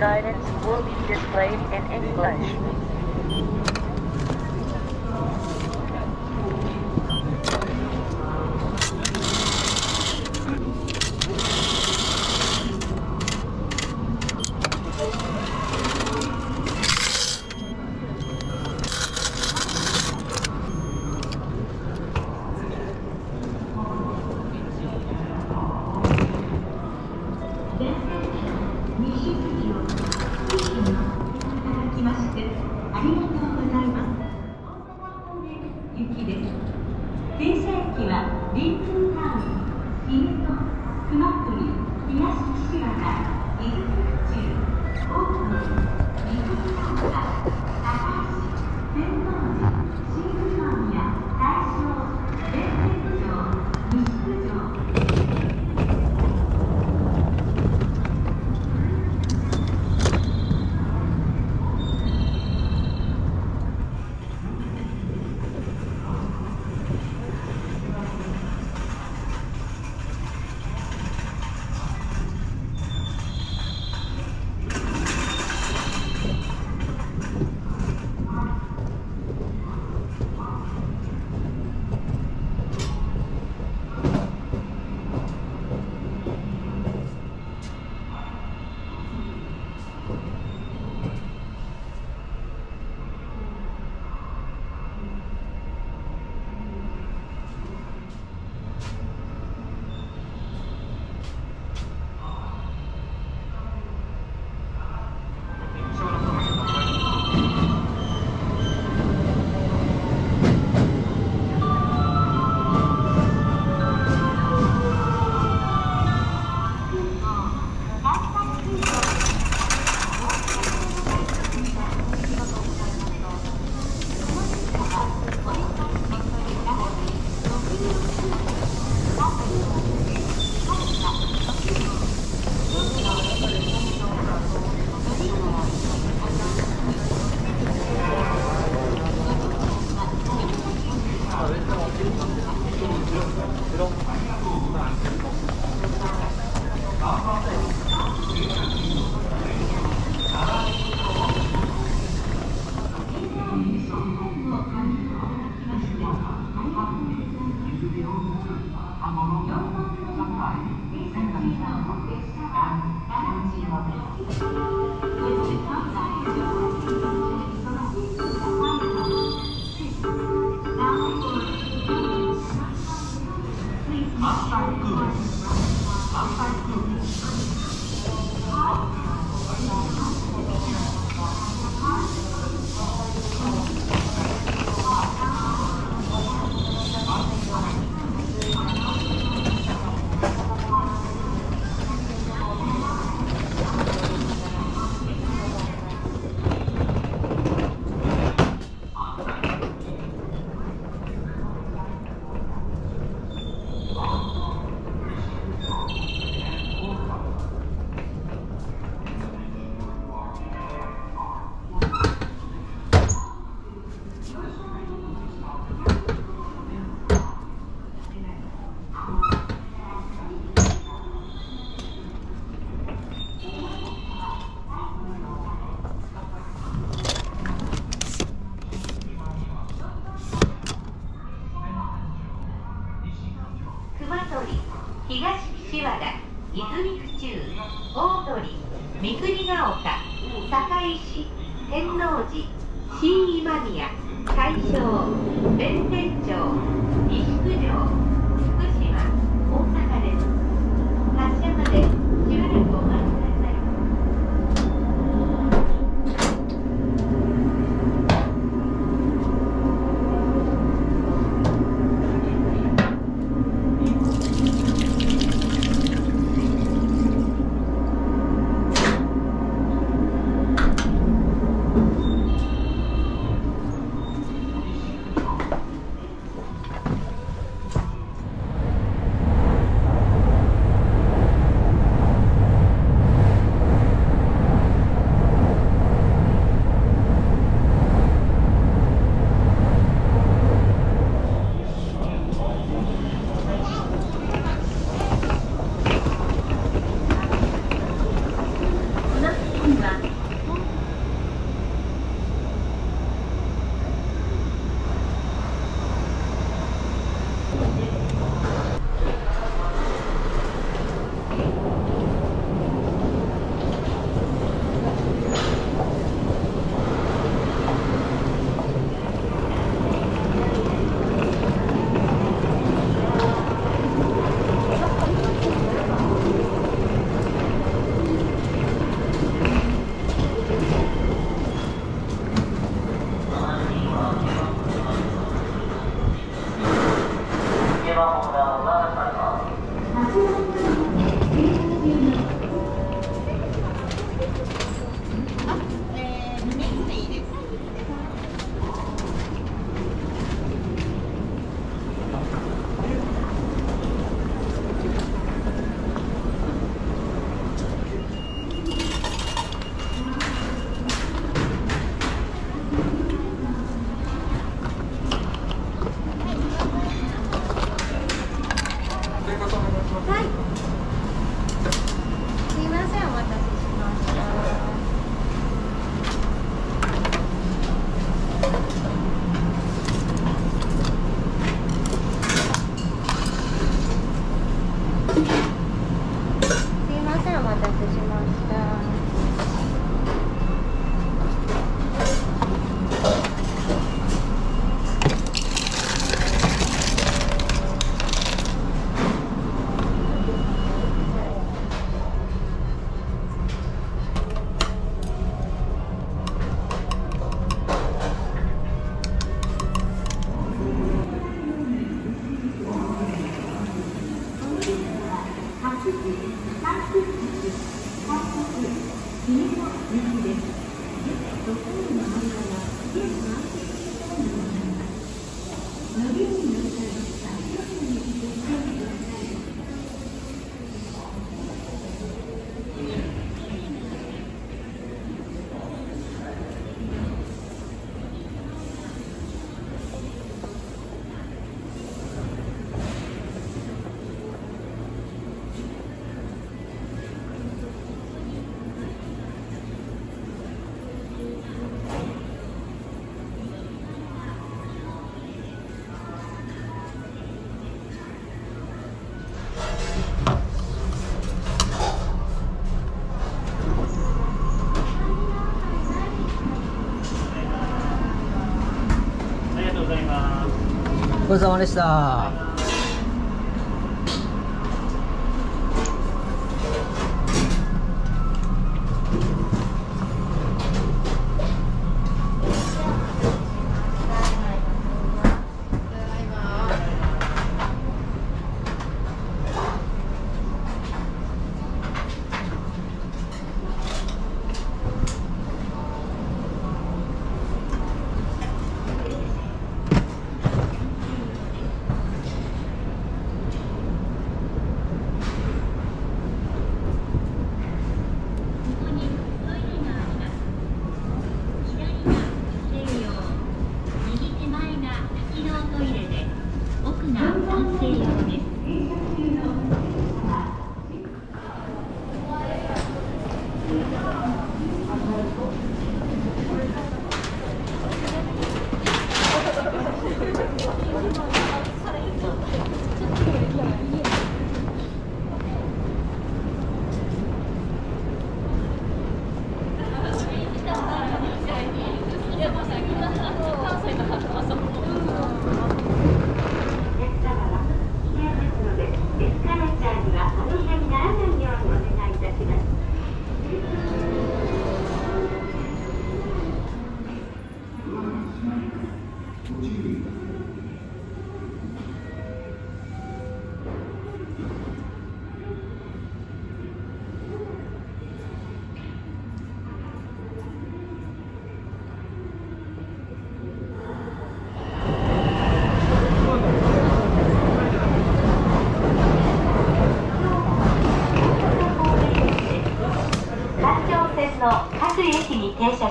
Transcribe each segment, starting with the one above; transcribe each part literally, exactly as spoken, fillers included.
Guidance will be displayed in English. Thank you. 陸中、大鳥、三国ヶ丘、堺市、天王寺、新今宮、海昌、弁天町、西九条、福島、大阪です。発車までしばらくお待ちください。ごちそうさまでした。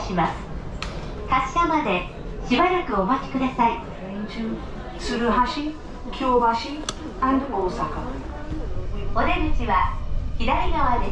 します。発車までしばらくお待ちください。鶴橋、京橋、and 大阪。お出口は左側です。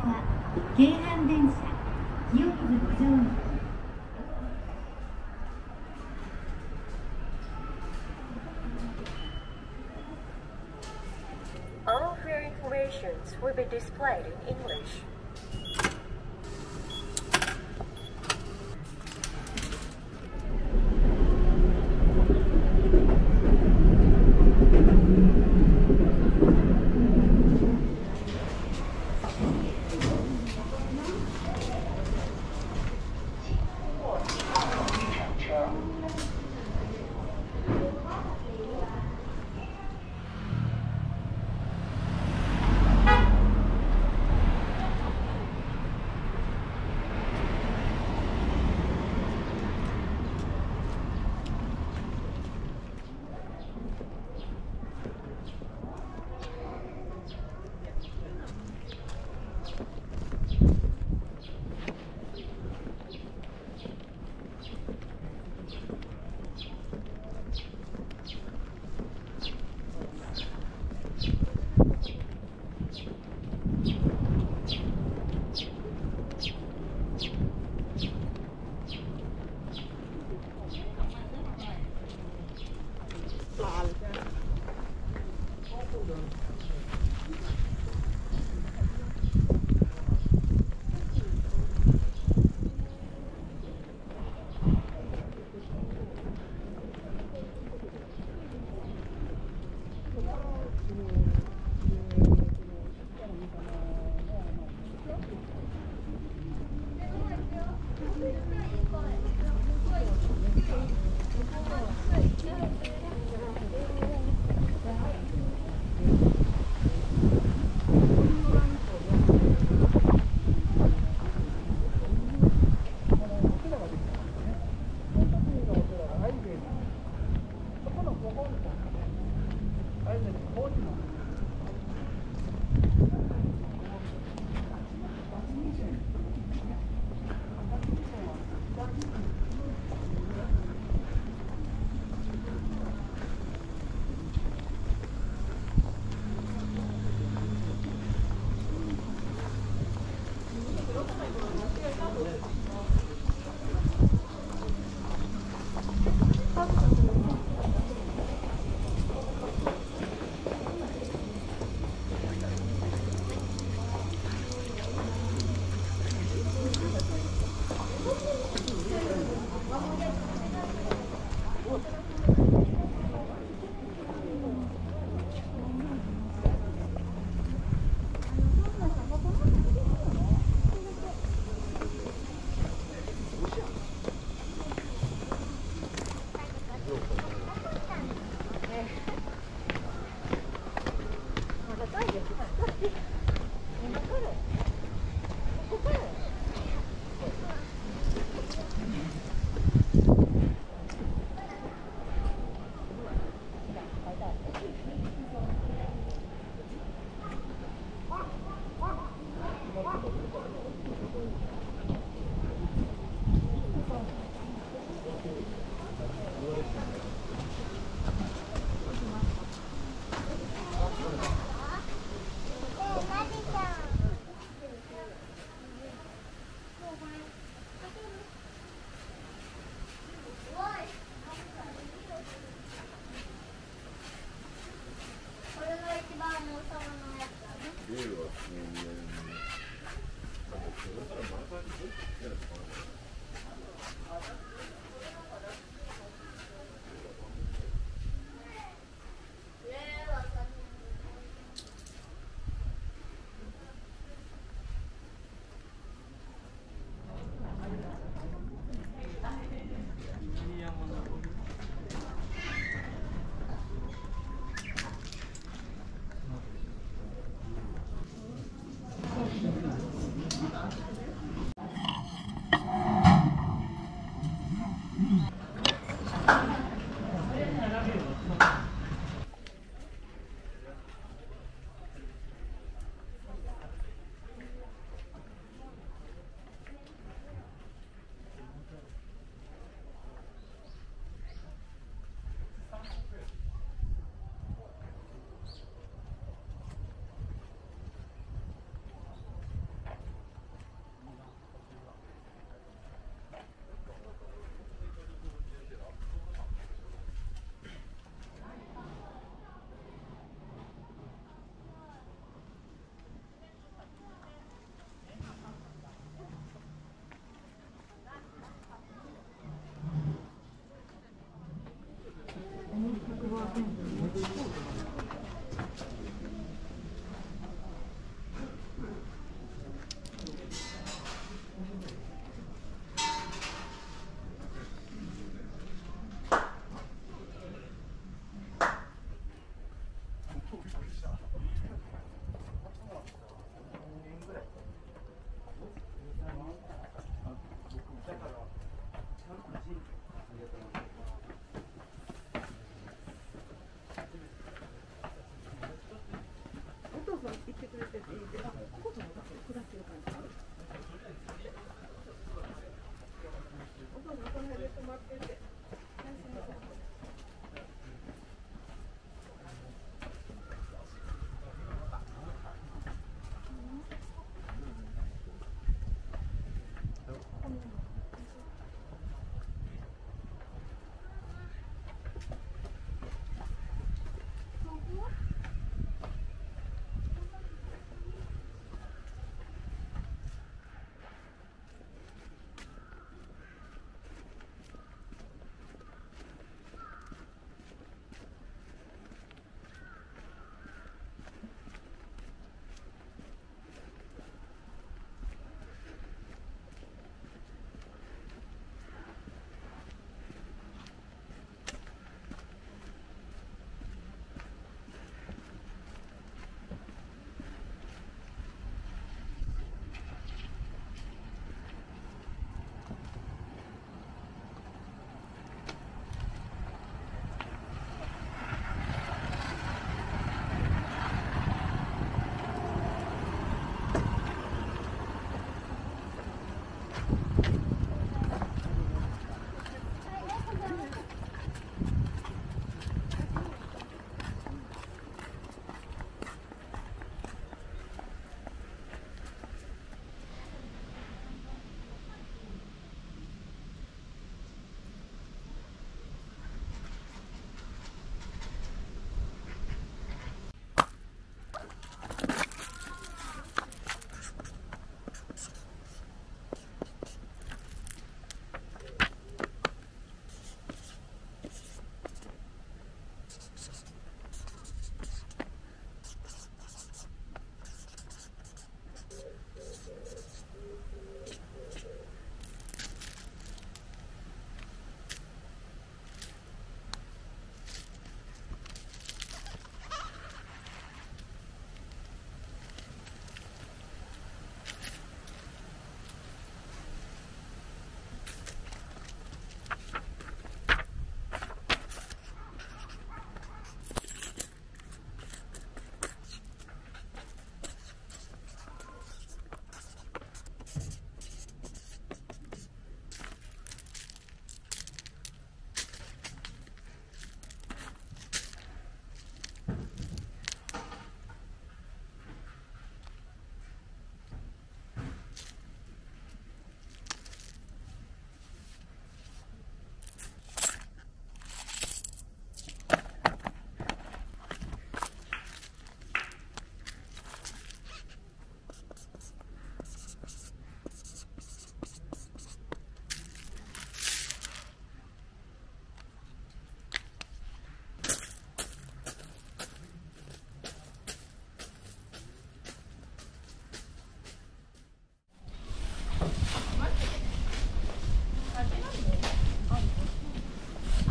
は京阪電車きよみずごじょう駅。All fare informations will be displayed in English.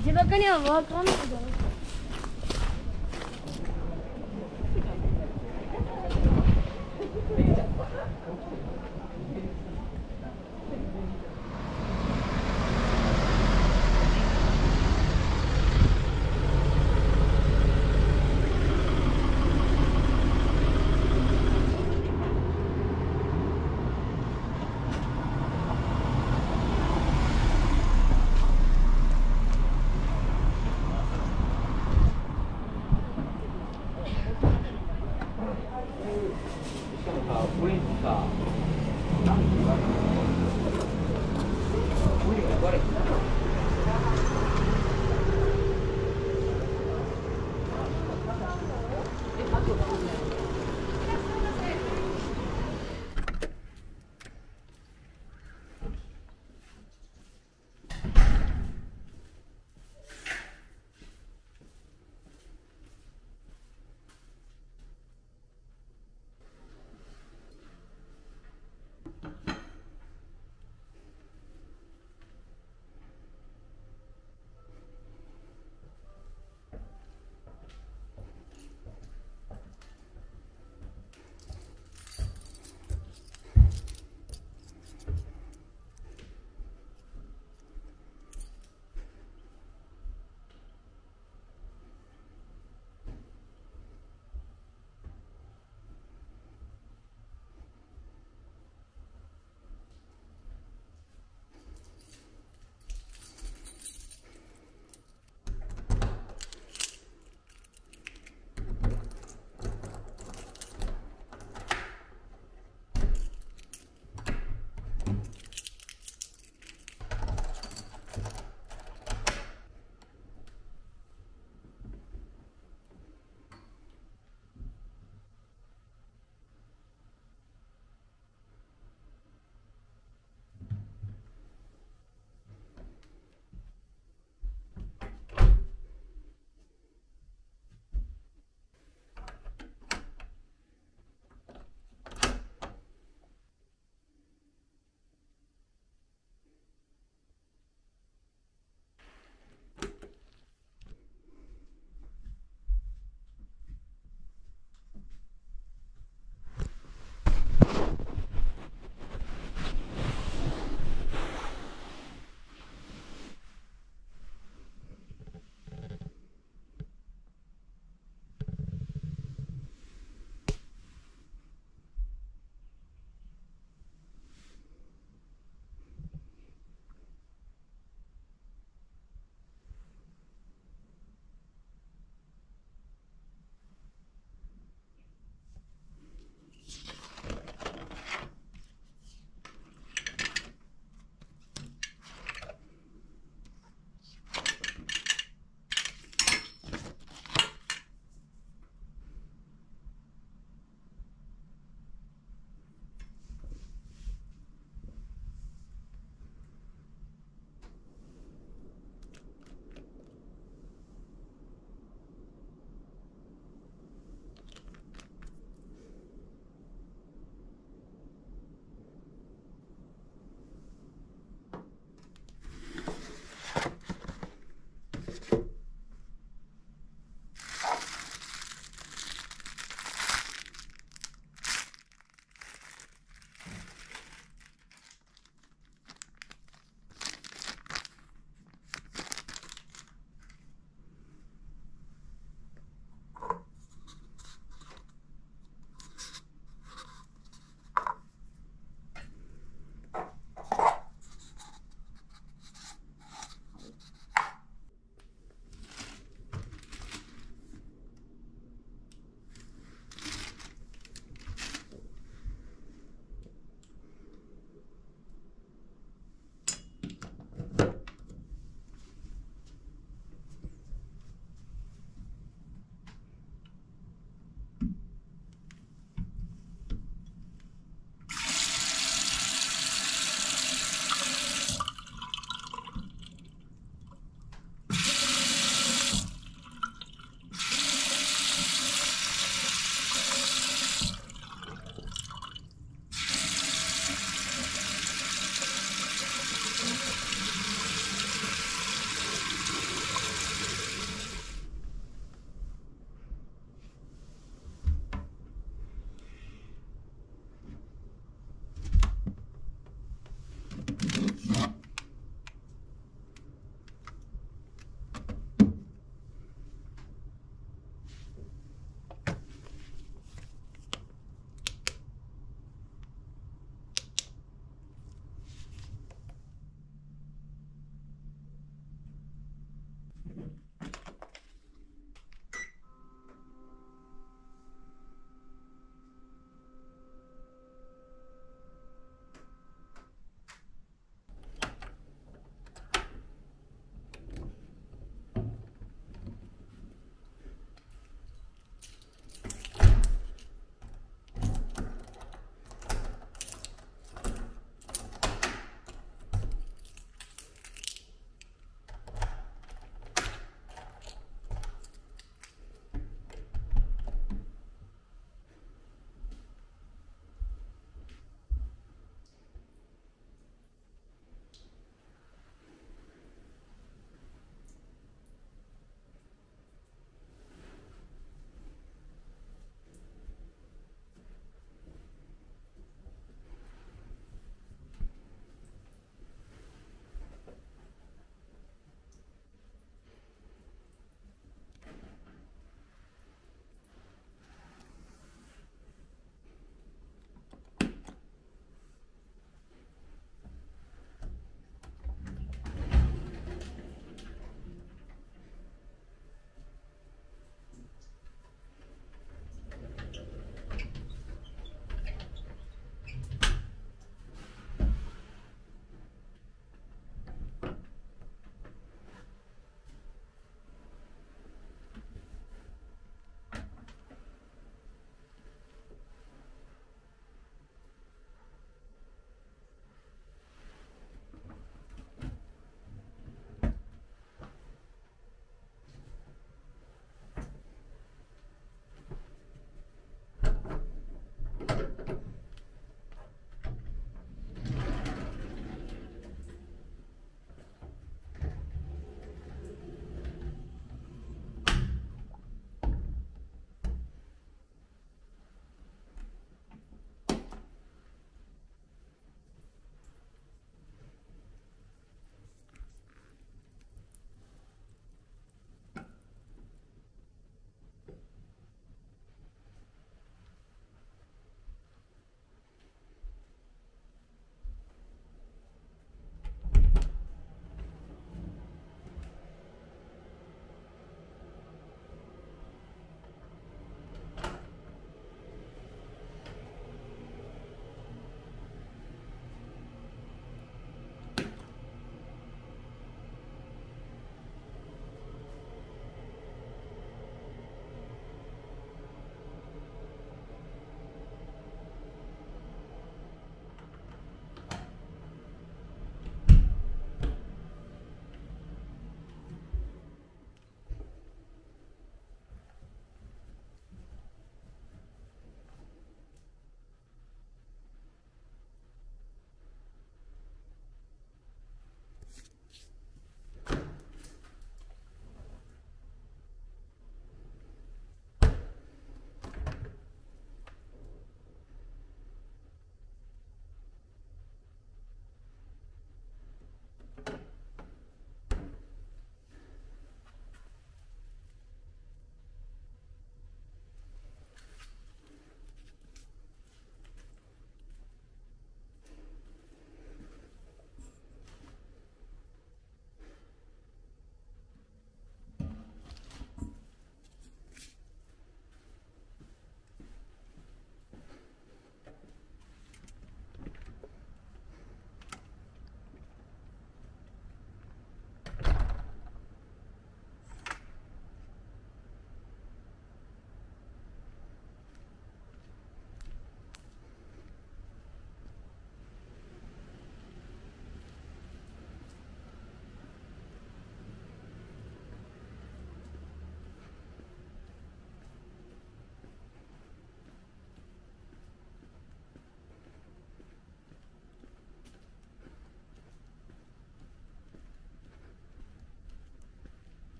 味ばかりは分かんないけど。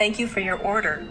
Thank you for your order.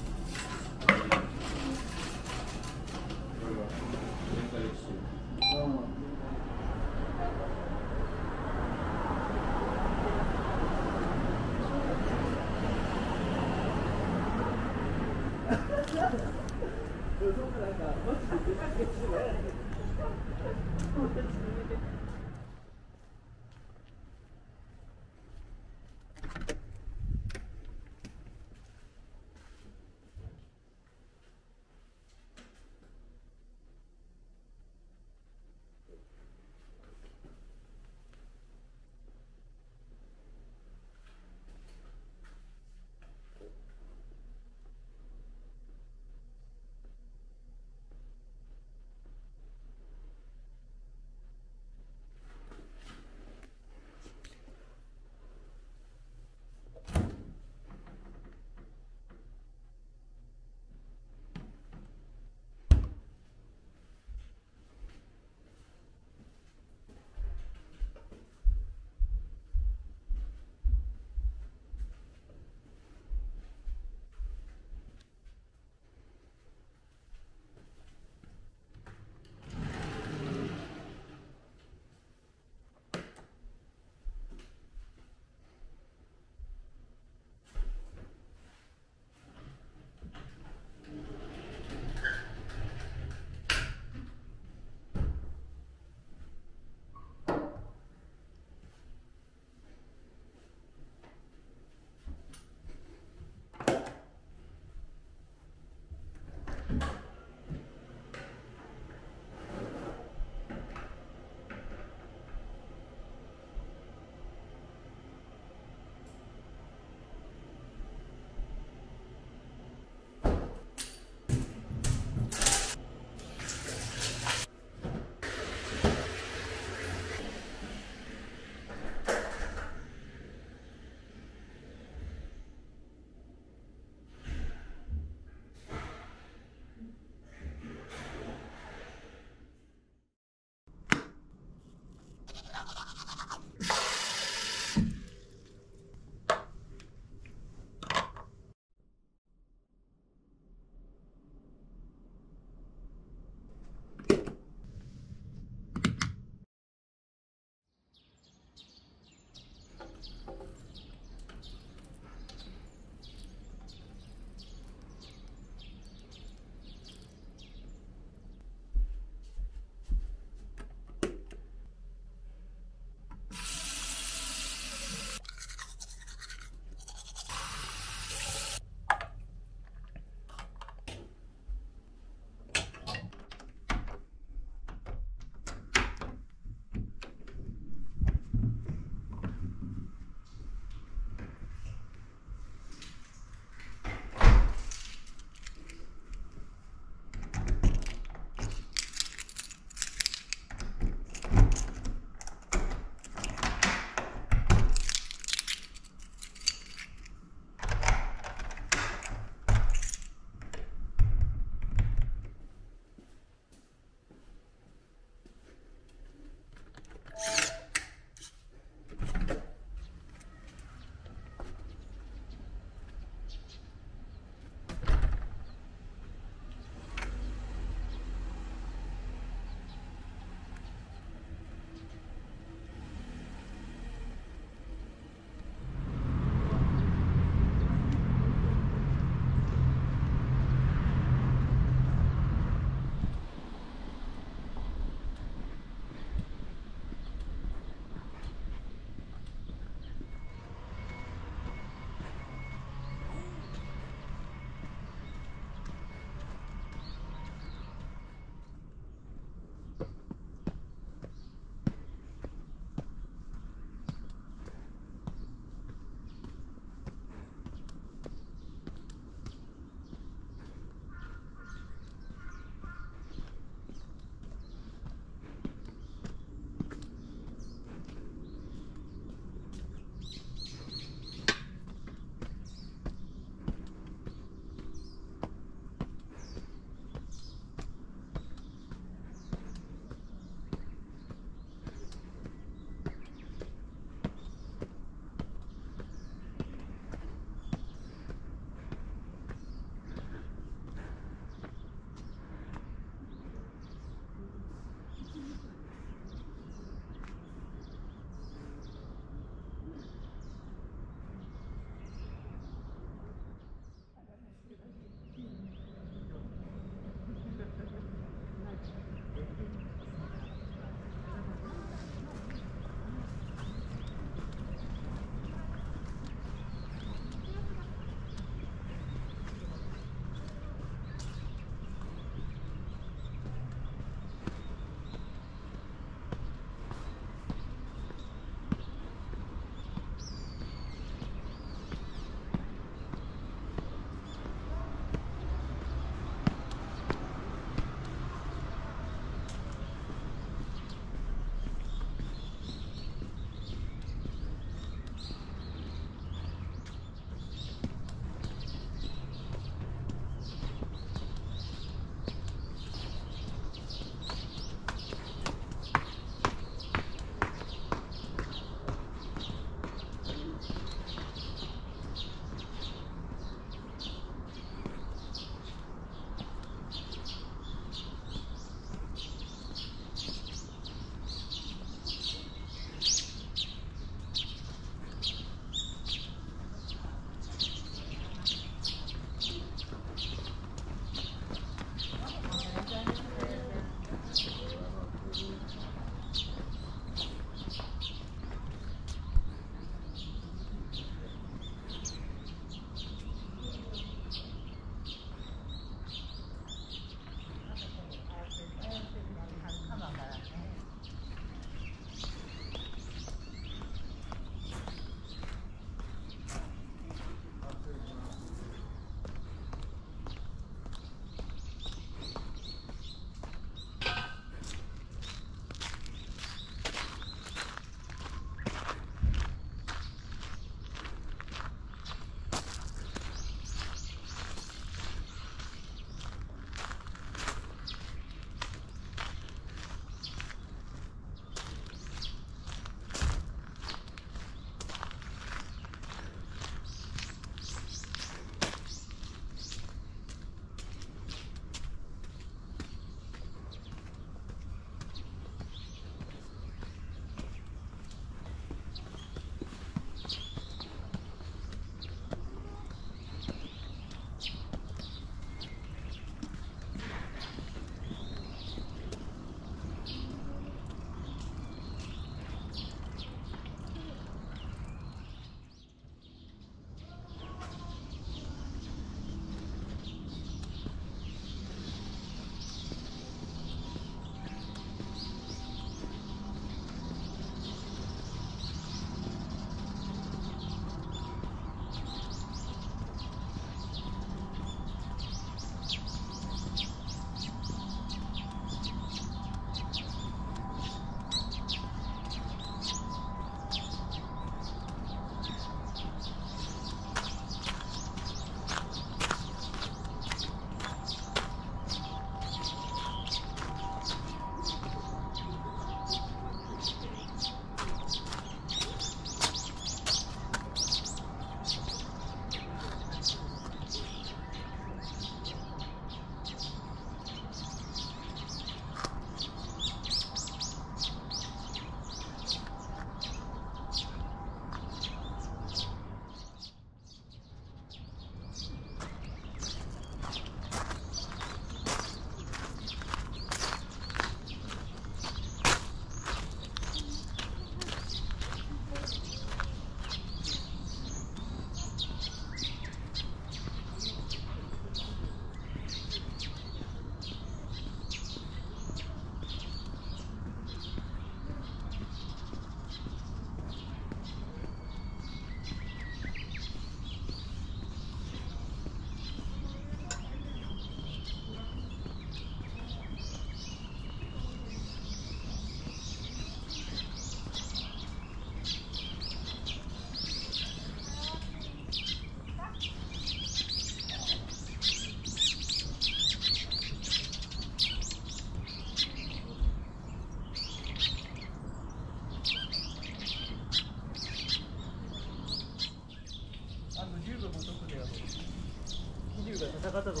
方ところで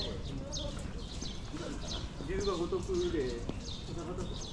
す。龍が如くで、方ところ。